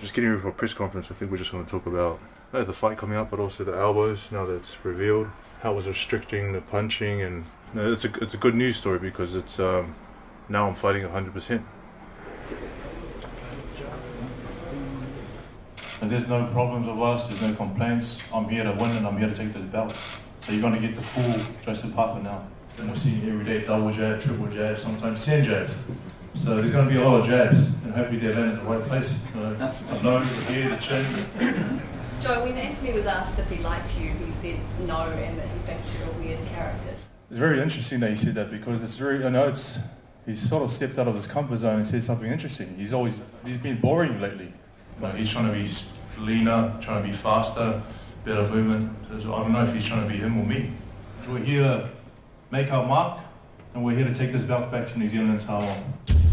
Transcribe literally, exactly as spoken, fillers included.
just getting ready for a press conference. I think we're just going to talk about uh, the fight coming up, but also the elbows now that it's revealed, how it was restricting the punching, and you know, it's a it's a good news story because it's um, now I'm fighting one hundred percent. And there's no problems of us, there's no complaints. I'm here to win and I'm here to take those belts. So you're going to get the full Joseph Parker now. And we're seeing every day double jab, triple jab, sometimes ten jabs. So there's going to be a lot of jabs, and hopefully they land at the right place. Uh, the nose, the ear, the chin. Joe, when Anthony was asked if he liked you, he said no, and that he thinks you're a weird character. It's very interesting that he said that because it's very, I know it's, he's sort of stepped out of his comfort zone and said something interesting. He's always, he's been boring lately. You know, he's trying to be leaner, trying to be faster, better movement. I don't know if he's trying to be him or me. We're here to make our mark, and we're here to take this belt back to New Zealand and Samoa.